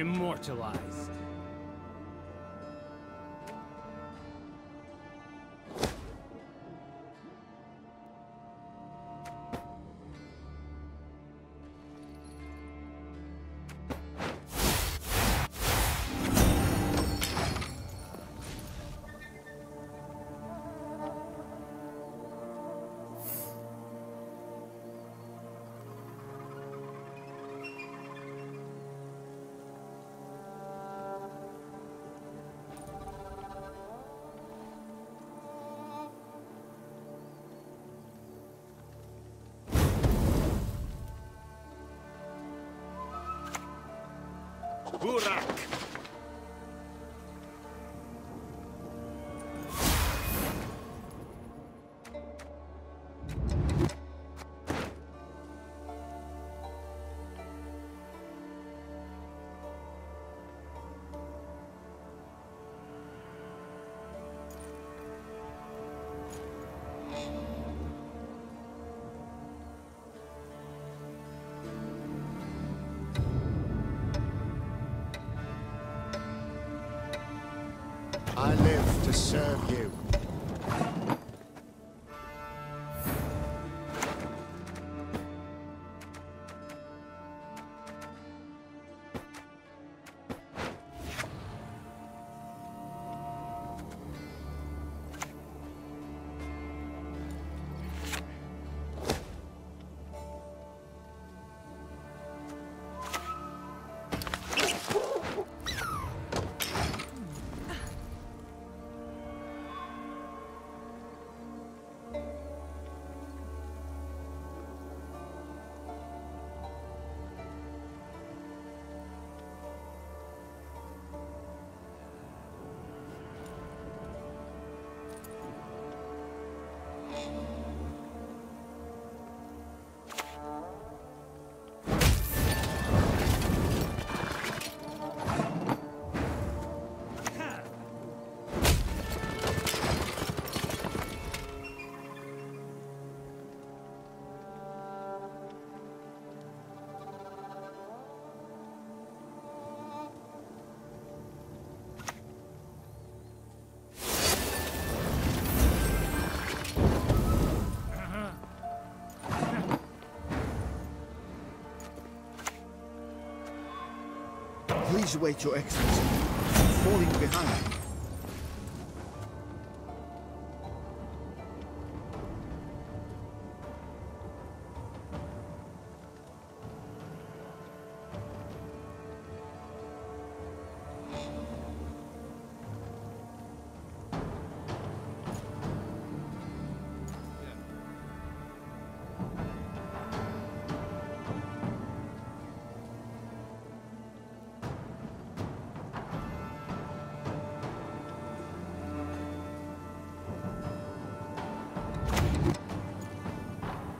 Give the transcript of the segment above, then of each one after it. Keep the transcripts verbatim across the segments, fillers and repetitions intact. immortalized. Burak! I live to serve you. Please wait, Your Excellency. Falling behind.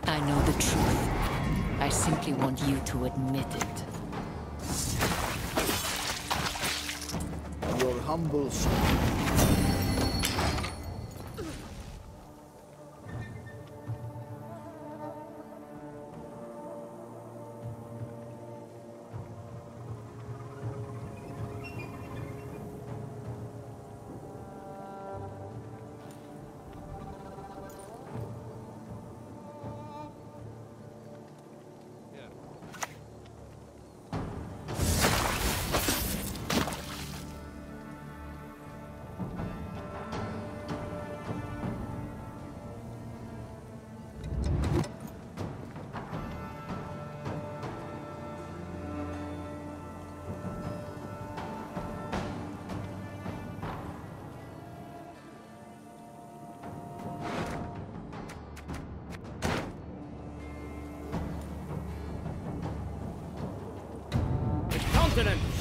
I know the truth. I simply want you to admit it. Your humble son.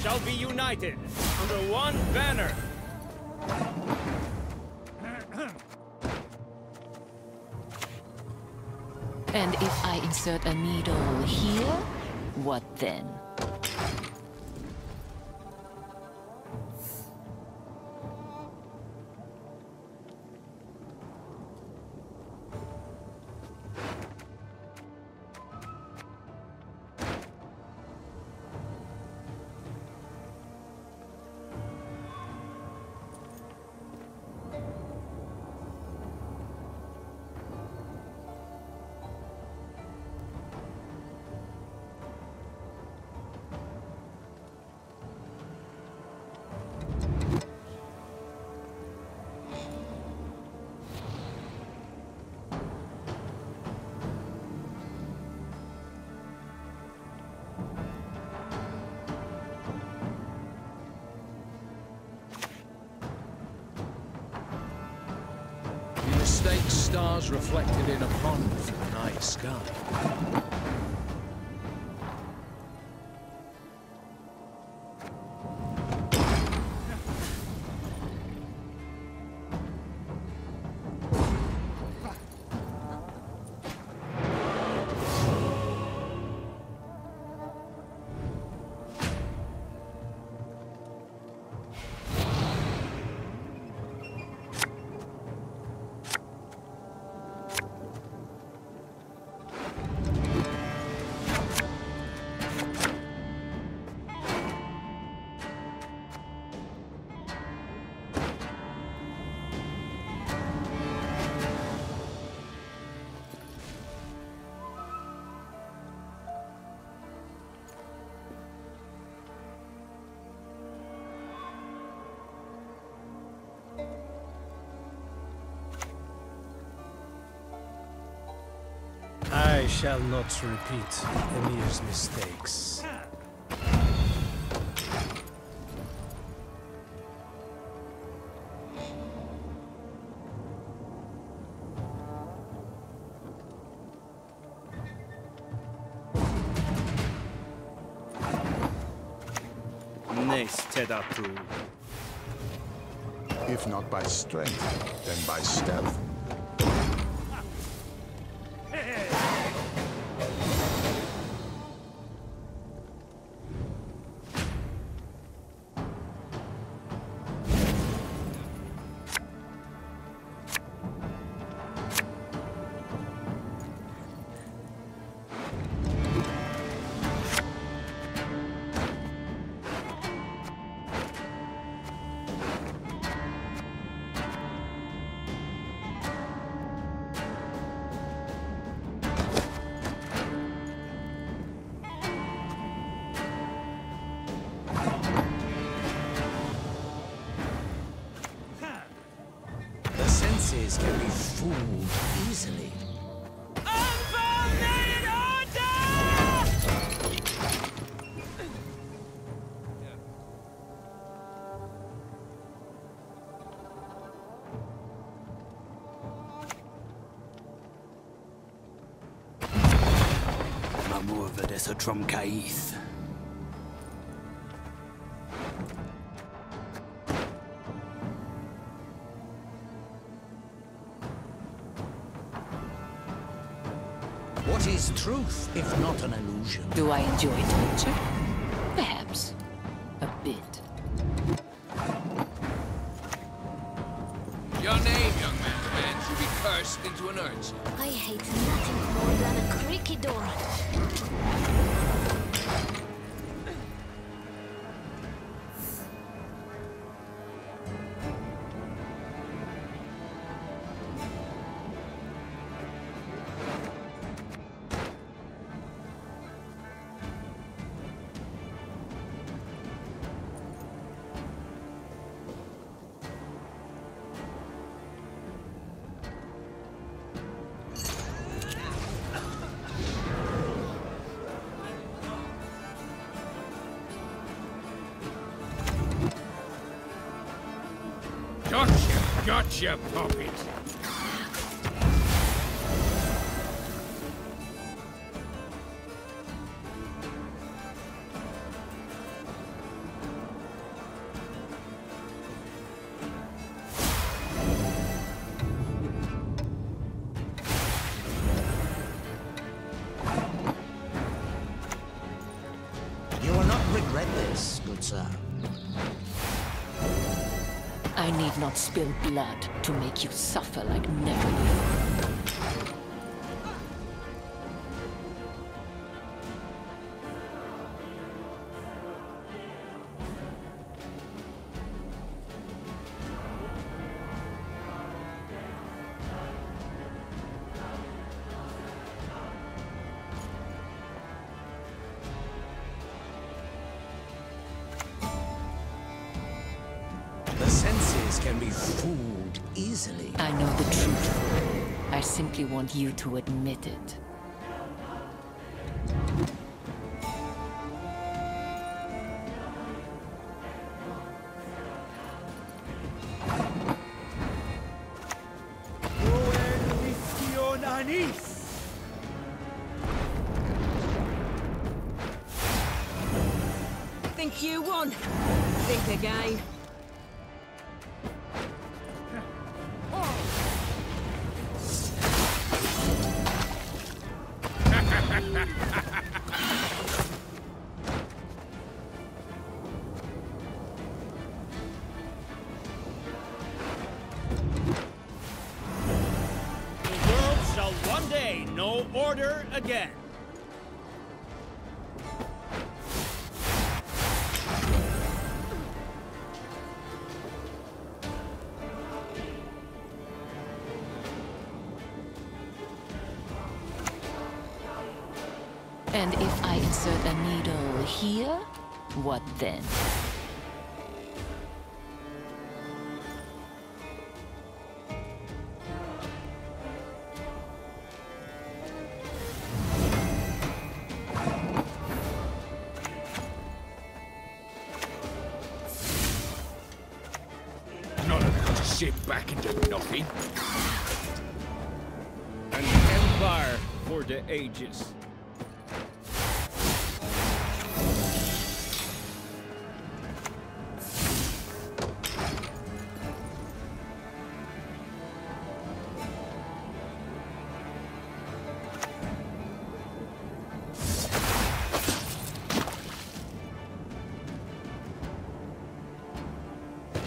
Shall be united under one banner. And if I insert a needle here, what then? Mistakes stars reflected in a pond for the night sky. I shall not repeat Emir's mistakes. If not by strength, then by stealth. Can be fooled easily. Mamurvedessa from Caith. Truth, if not an illusion. Do I enjoy torture? Perhaps. A bit. Your name, young man, man should be cursed into an urchin. I hate nothing more than a creaky door. Gotcha, Poppins! You will not regret this, good sir. I need not spill blood to make you suffer like never before. I want you to admit it. Think you won? Think again. Again. And if I insert a needle here, what then? Back into nothing. An empire for the ages.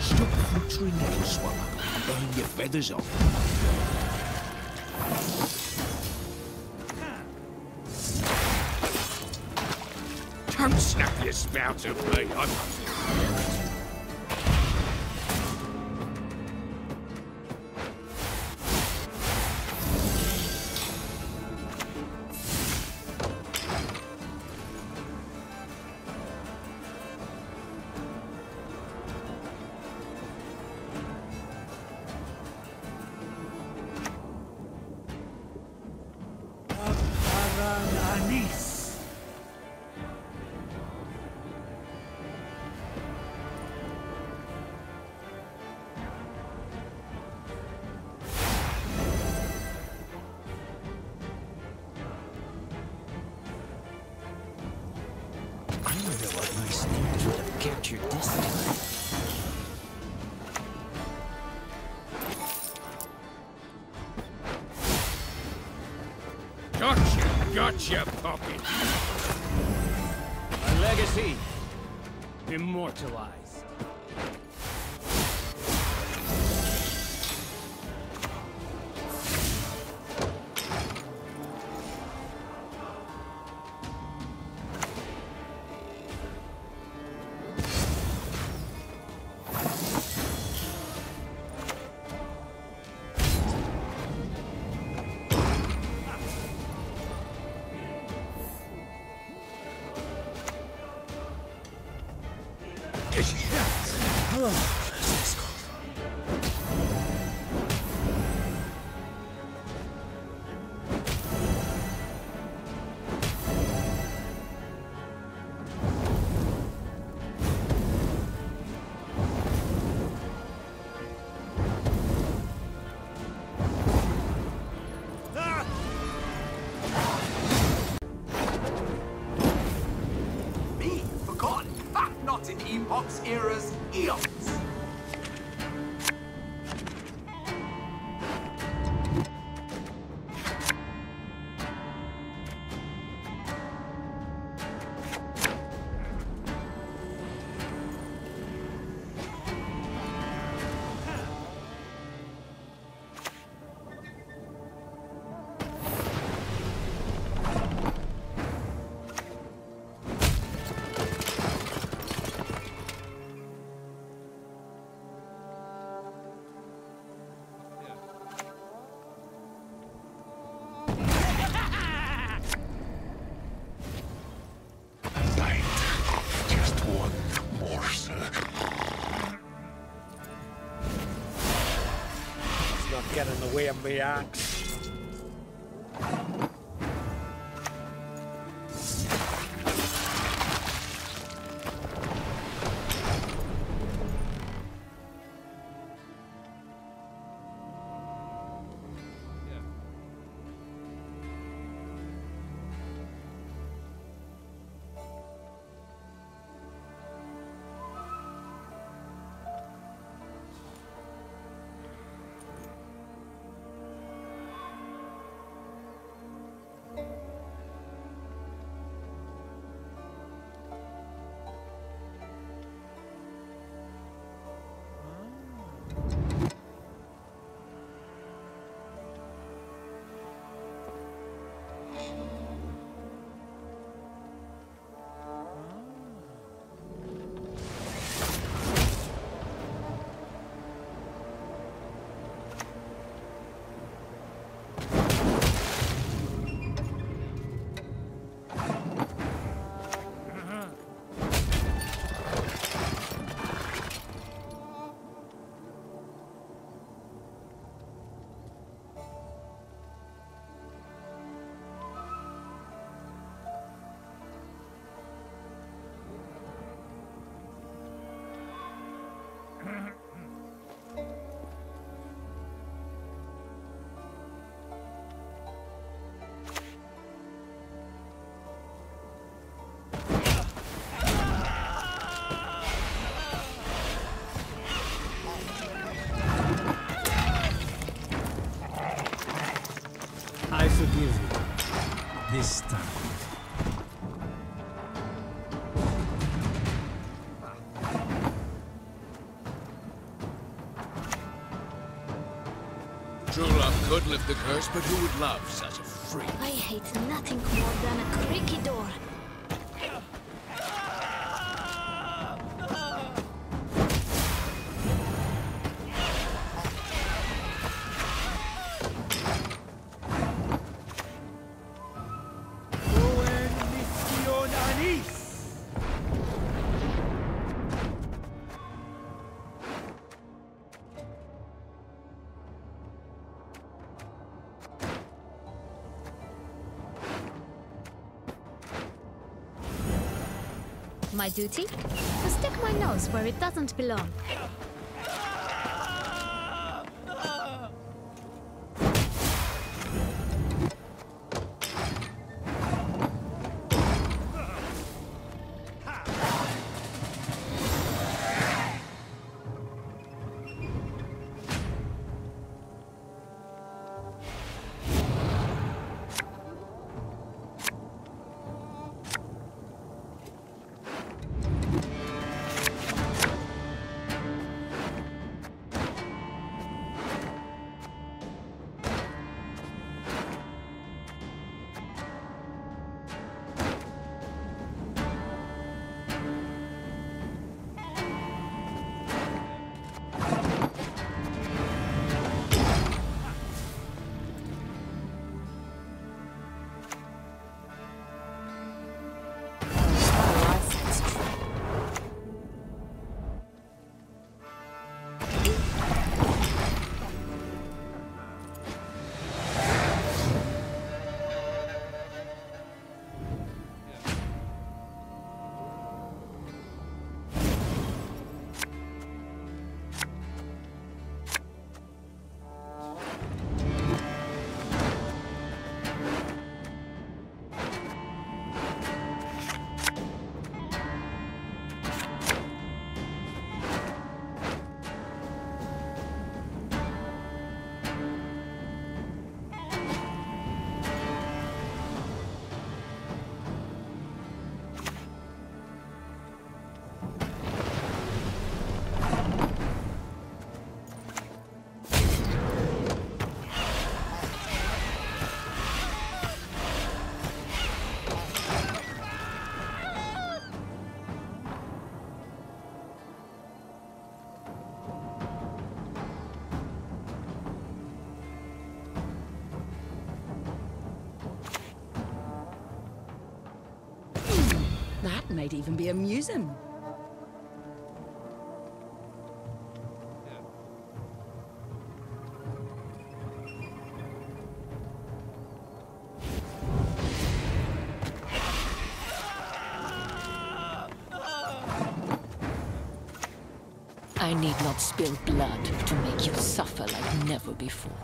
Stop fluttering, little swallow. Burn your feathers off. Don't snap your spout at me. I'm... Gotcha! Gotcha, Poppins! My legacy immortalized. Era's eons. Get in the way of the axe. forgive you this time. True love could lift the curse, but who would love such a freak? I hate nothing more than a creaky door. My duty? To stick my nose where it doesn't belong. Might even be amusing. I need not spill blood to make you suffer like never before.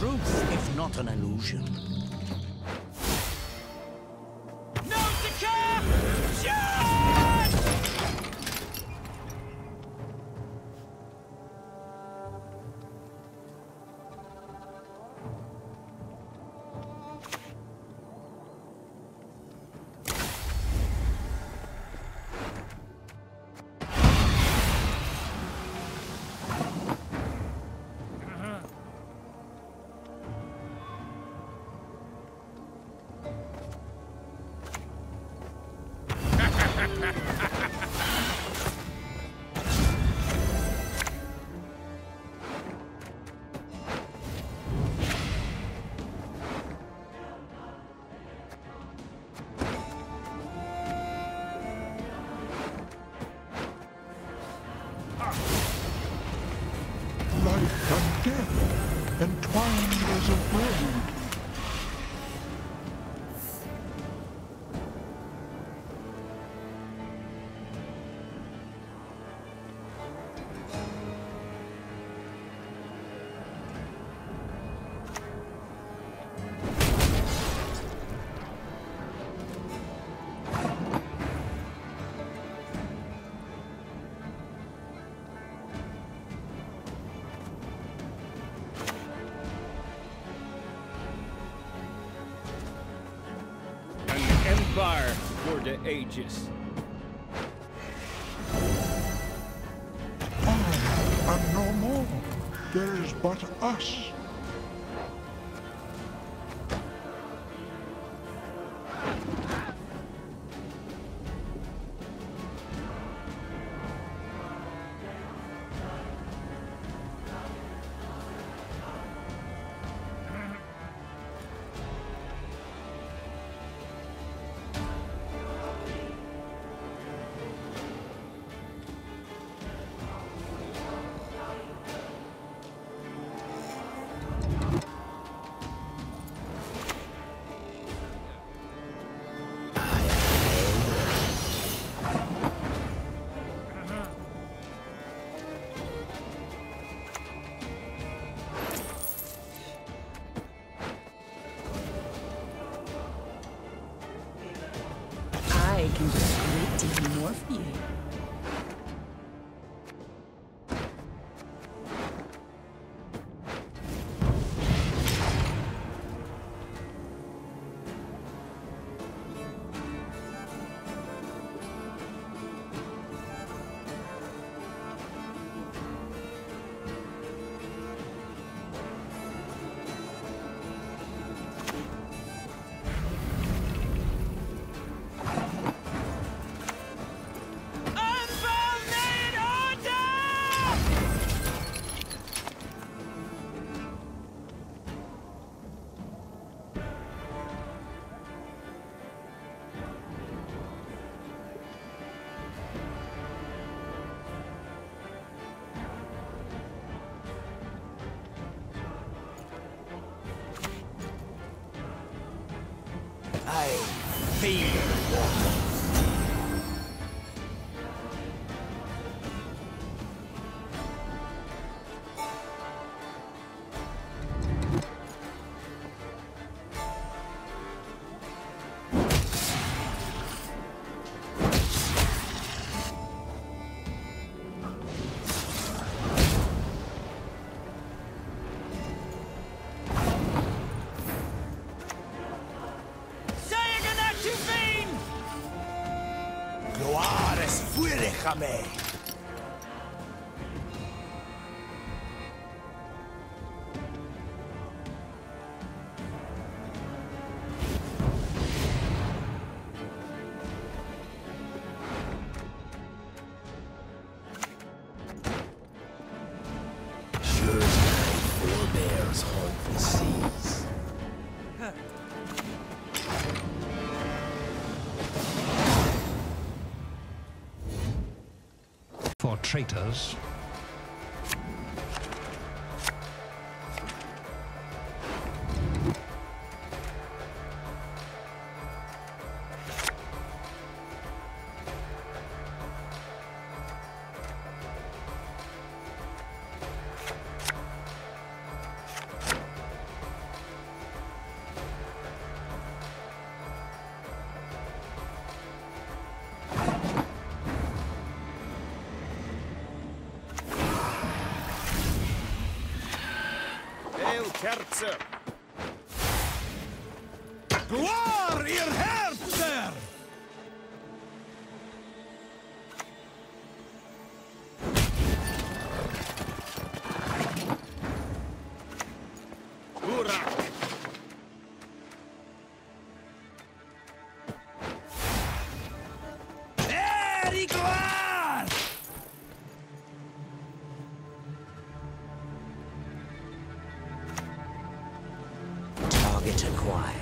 Truth, if not an illusion. No to care! Shoot! Life and death, entwined as a web. fire for the ages. Oh, and no more. There is but us. Déjame. Traitors. Herzer! Gloire, ihr Herzer! Hurra! Very gloire! Get acquired.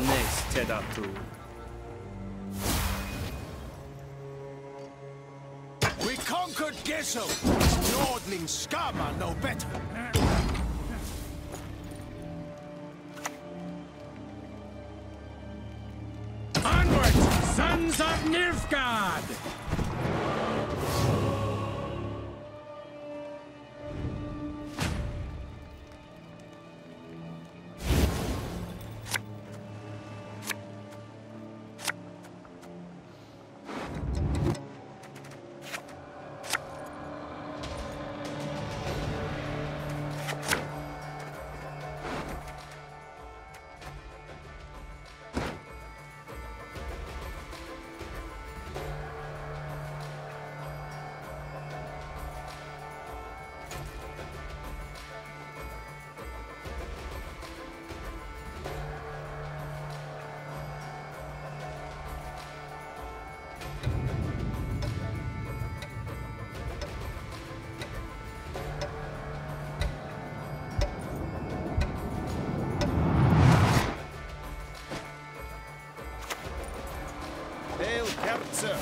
Next, Tedatu. Gesso! Nordling Skaba no better! Onward, sons of Nilfgaard! They'll capture.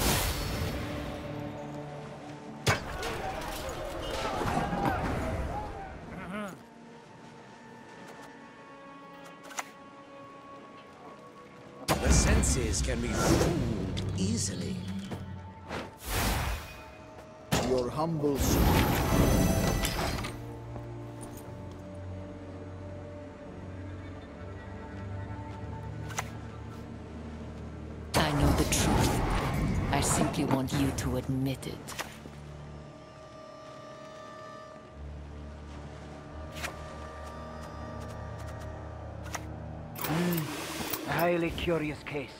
The senses can be fooled easily. Your humble soul. I want you to admit it. Mm, a highly curious case.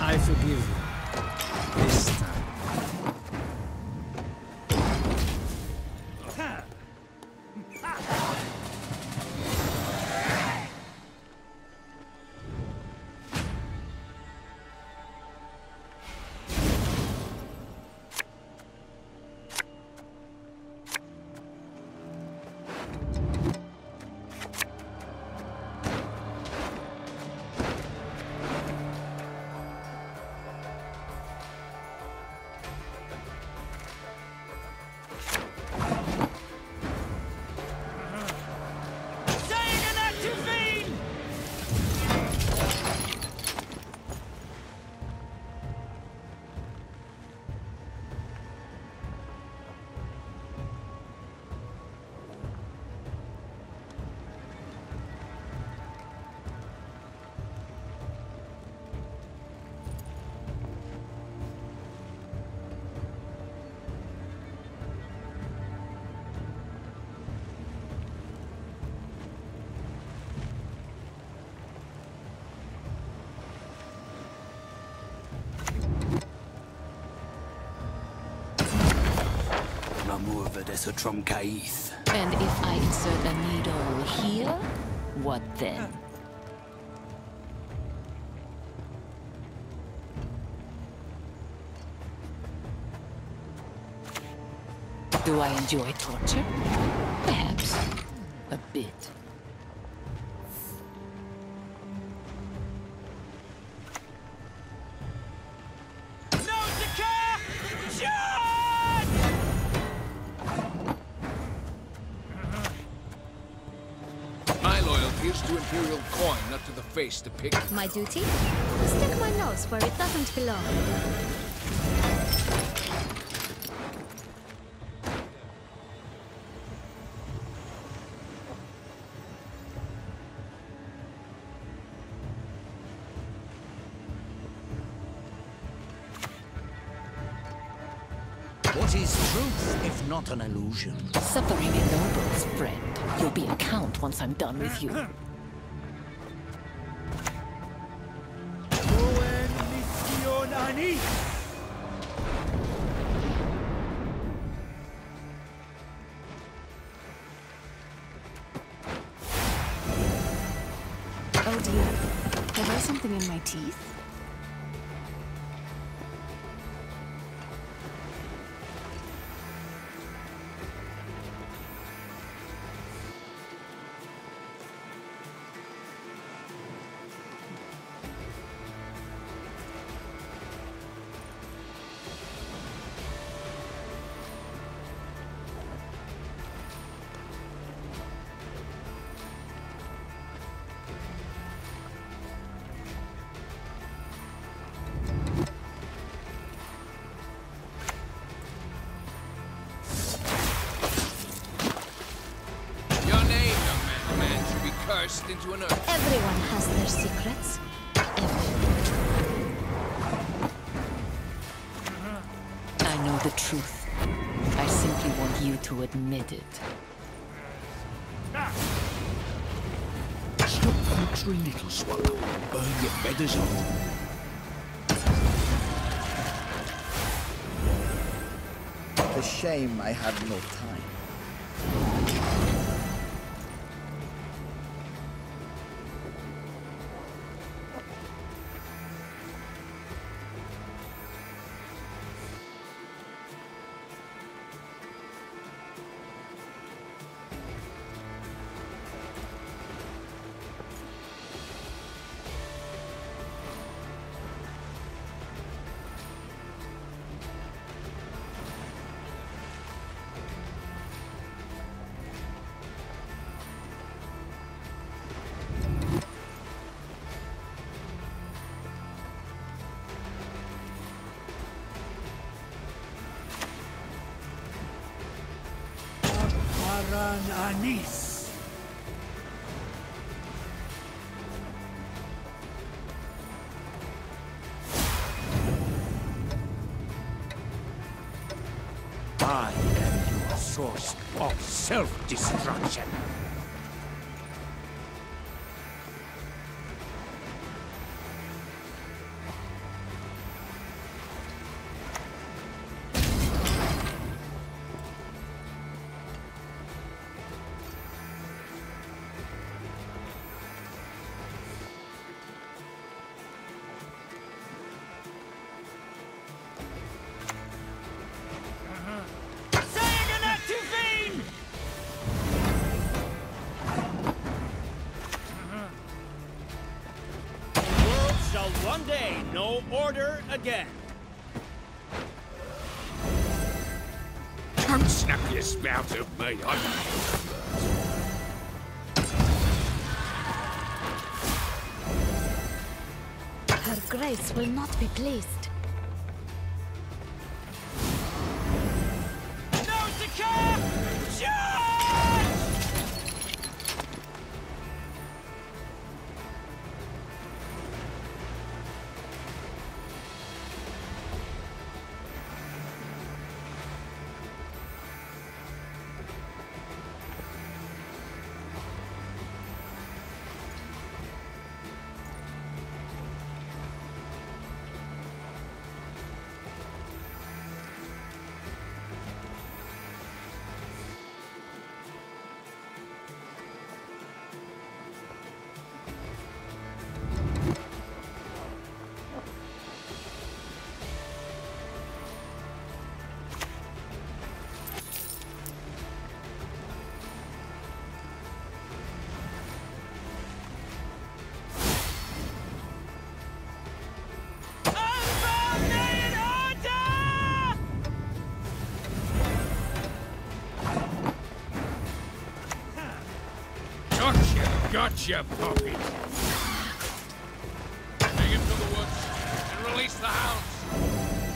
I forgive you. From Caith. And if I insert a needle here, what then? Do I enjoy torture? Perhaps a bit. Face to pick. My duty? Stick my nose where it doesn't belong. What is truth if not an illusion? Suffering ennobles, friend. You'll be a count once I'm done with you. Something in my teeth? Into an earth. Everyone has their secrets. Everyone. I know the truth. I simply want you to admit it. Stop fluttering, little swallow. Burn your feathers off. The shame I had no time. Aran Anis. I am your source of self-destruction. One day, no order again. Come snap your spout of me, I'm... Her grace will not be pleased. No secure! Charge! Gotcha, Poppy! Take him to the woods and release the hounds!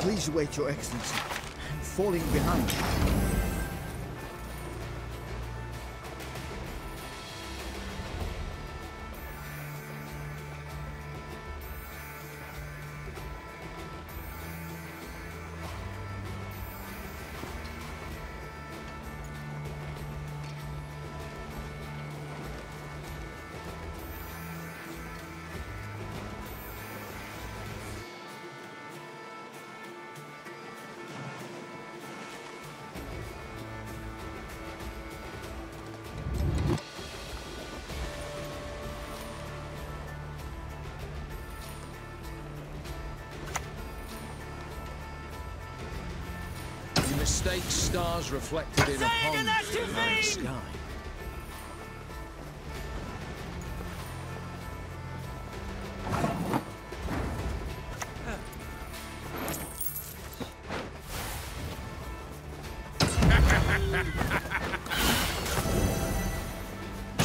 Please wait, Your Excellency. I'm falling behind. Mistake stars reflected in a pond in the night sky.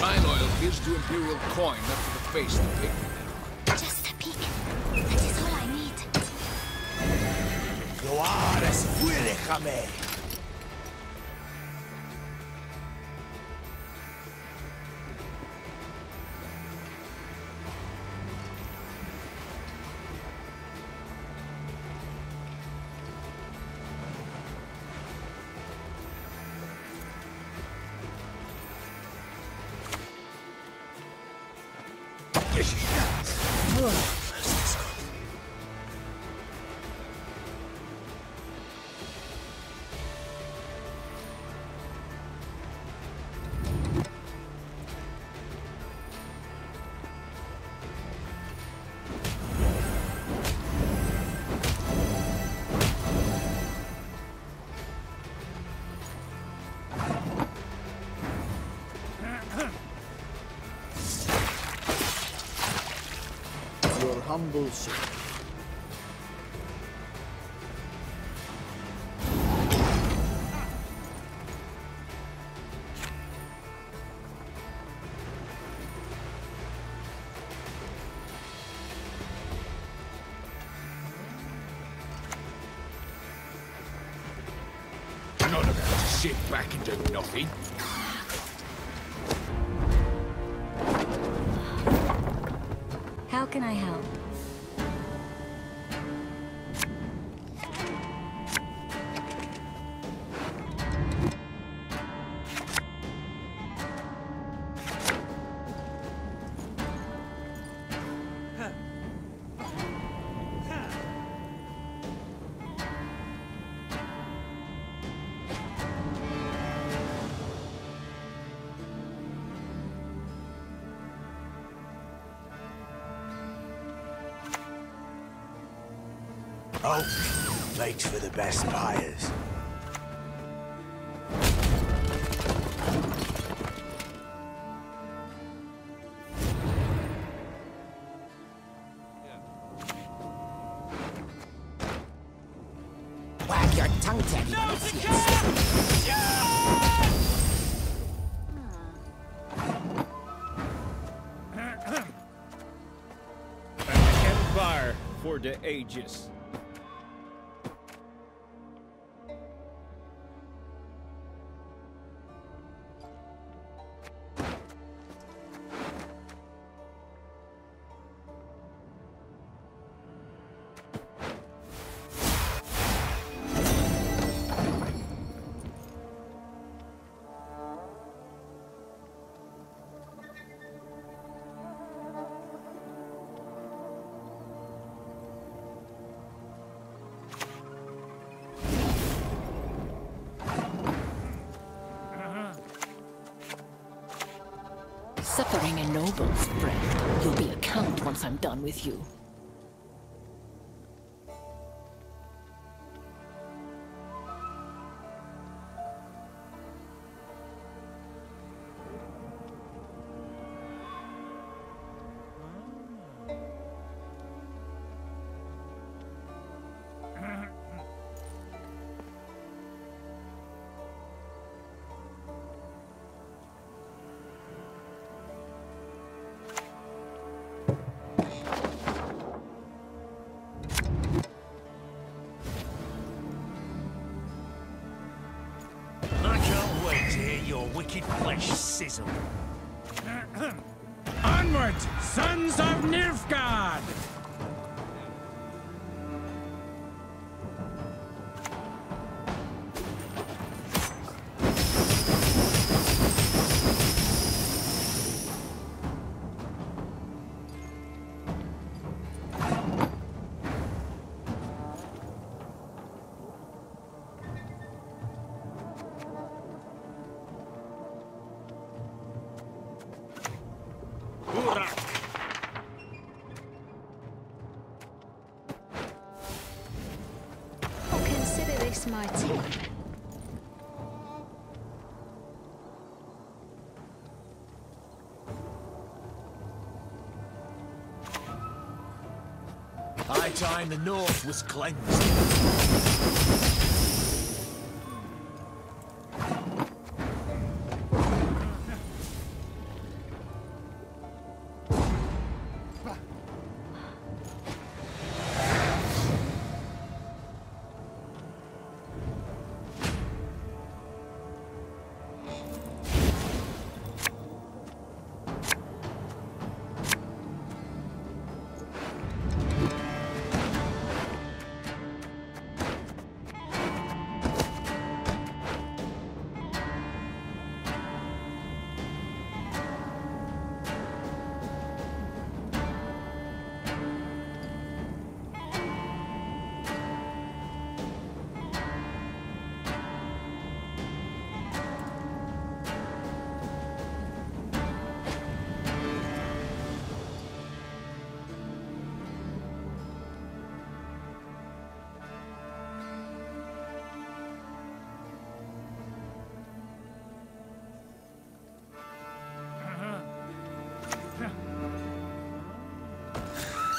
My loyal gives to imperial coin up to the face of the pig. Just a peek. That is all I need. Gloire es fuere, Jamé. Humble servant. Not about to sit back and do nothing. How can I help? Oh, late for the best buyers. Wag your tongue, Teddy. No, Empire for the ages. Suffering a noble's friend. You'll be account once I'm done with you. Wicked flesh sizzle. Onward, sons of Nilfgaard! My team. High time the North was cleansed.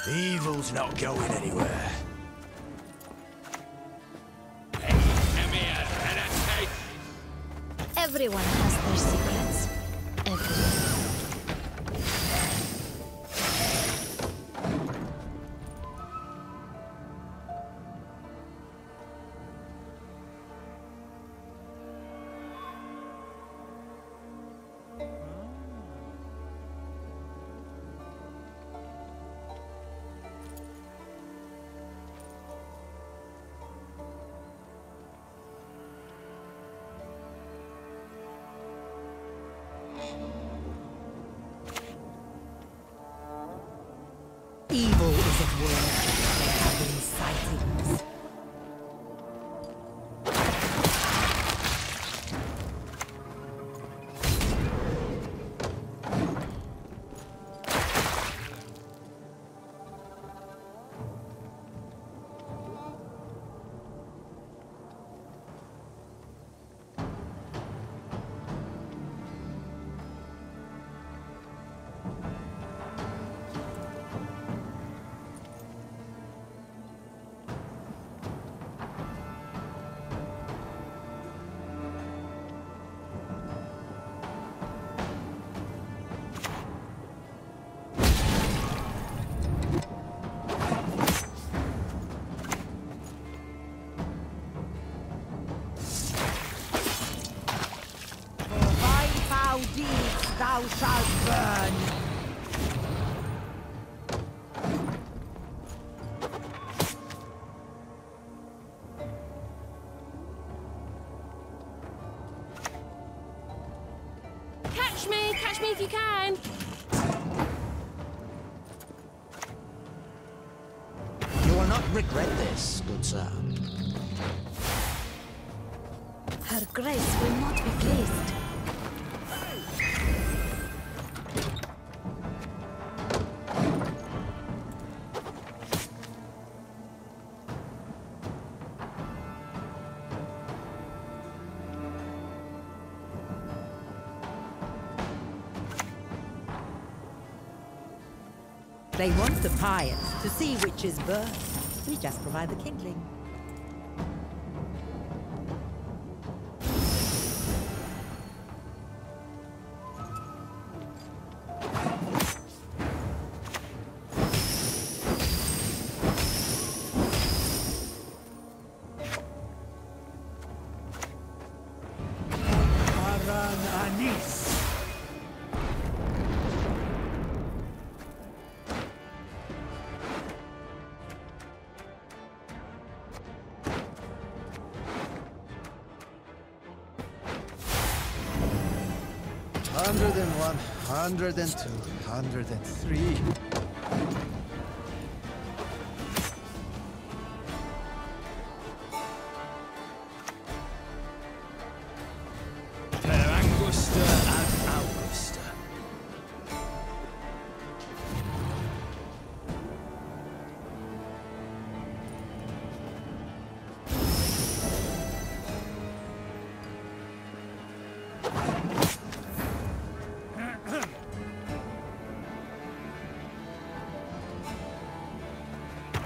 Evil's not going anywhere. Everyone has their secrets. Everyone. Thou shalt burn! Catch me! Catch me if you can! You will not regret this, good sir. Her Grace will not be pleased. They want the pyres to see which is burned. We just provide the kindling. Hundred and one, hundred and two, hundred and three. Per Angusta ad Augusta.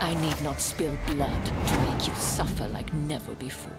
I need not spill blood to make you suffer like never before.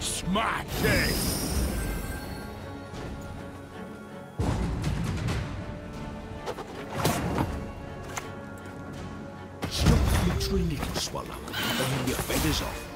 Smash it! Stop literally to swallow and your feathers off.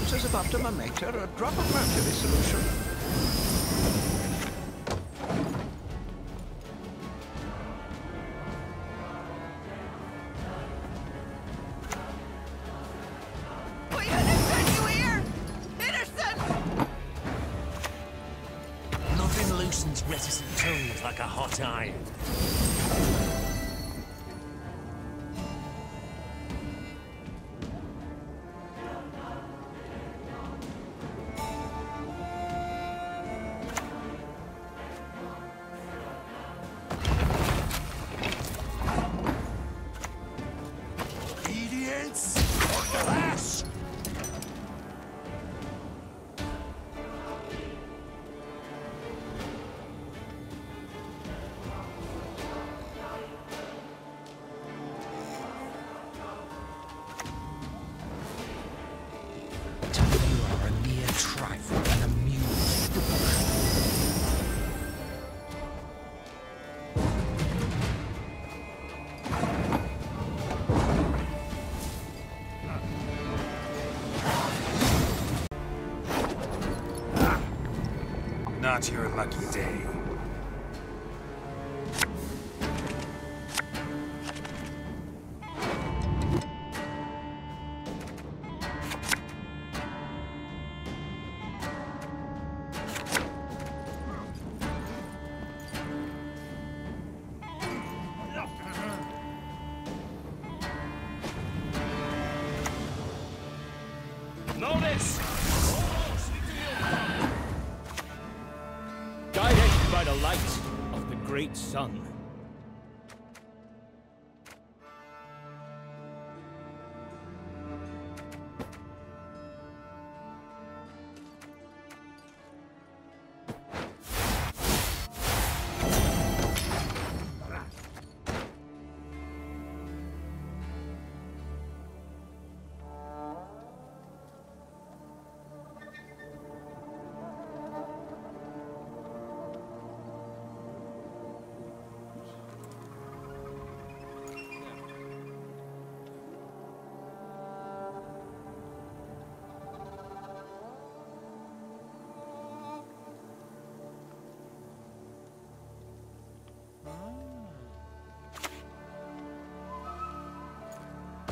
ounces of optimum mater, a drop of mercury solution. Not your lucky day. Sun.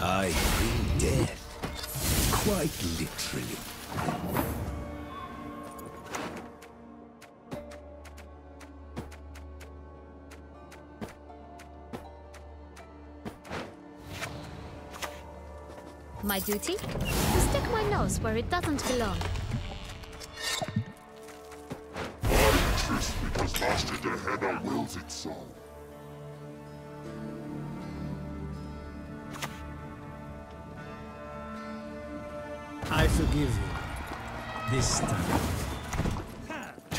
I bring death, quite literally. My duty? To stick my nose where it doesn't belong. Trust because lost in the head I wills it so. Forgive you this time.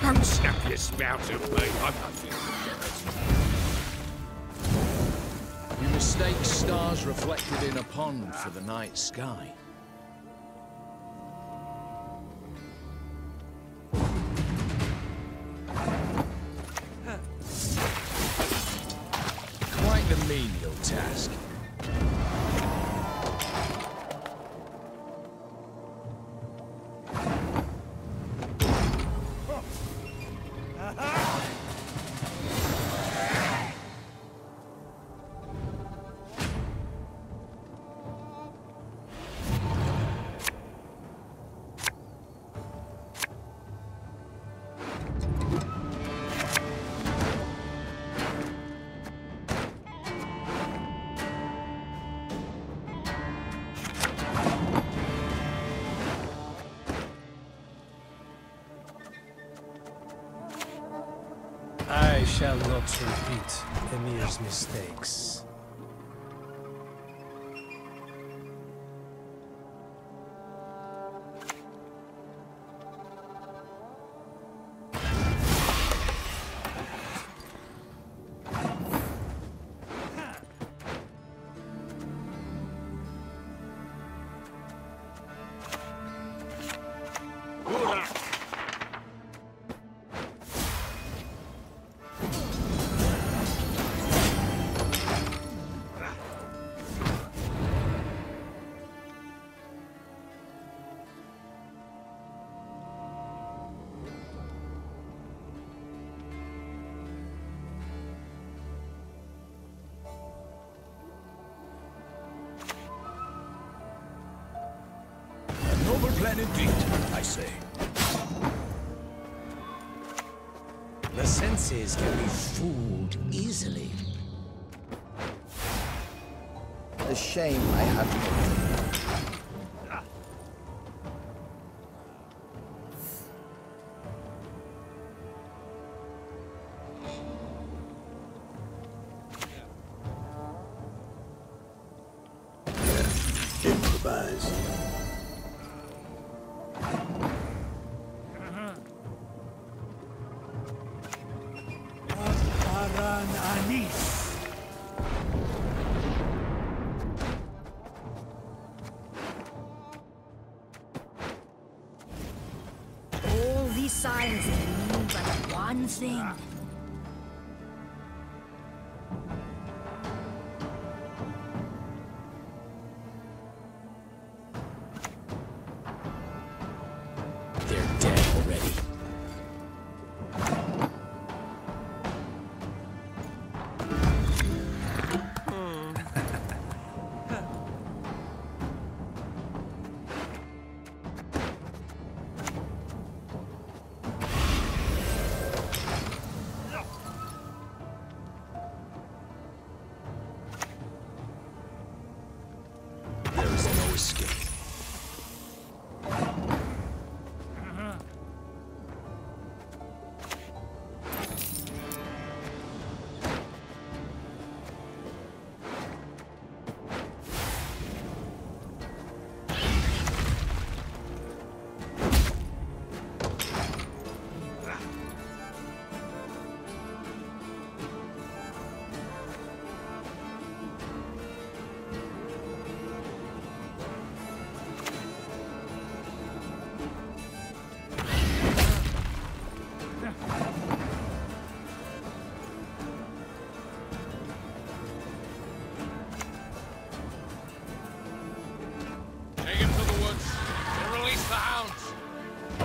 Don't snap your spout at me. I'm not feeling. You mistake stars reflected in a pond for the night sky. Quite the menial task. Shall not repeat Emir's mistakes. Noble plan indeed, I say. The senses can be fooled easily. The shame I have. Signs mean but one thing. They're dead already.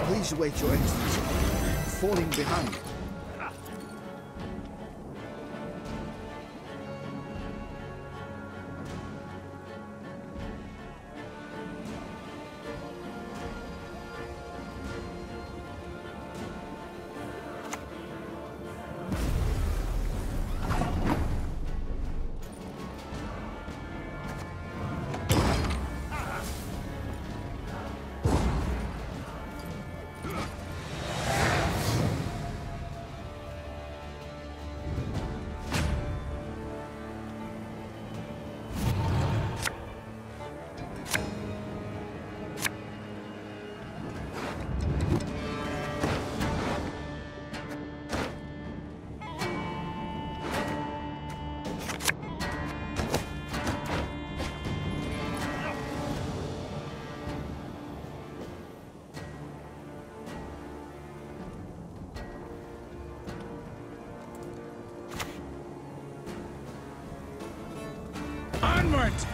Please wait your instance. Falling behind.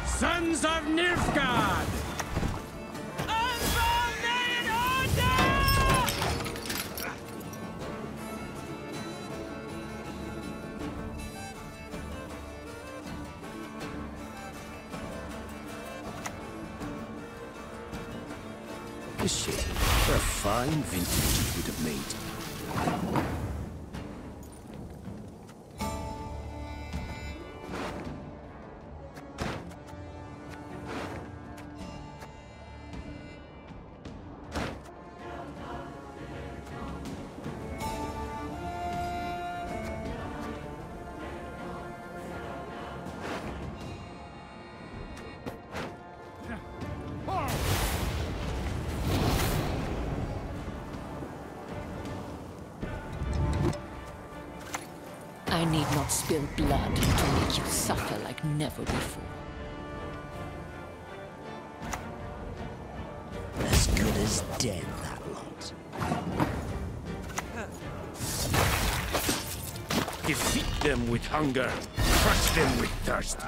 Sons of Nilfgaard! Unbounded order! This shit, for a fine vintage it would have made. I need not spill blood to make you suffer like never before. As good as dead, that lot. Defeat them with hunger, crush them with thirst.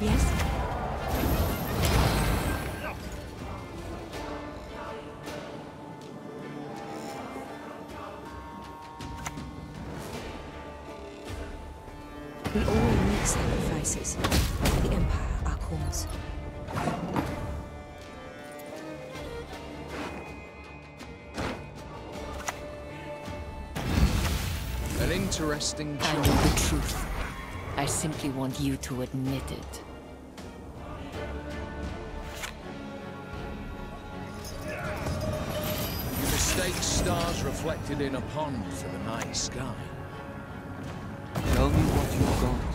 Yes? crisis. The Empire, our cause. An interesting choice. I know the truth. I simply want you to admit it. You mistake stars reflected in a pond for the night sky. Tell me what you've got.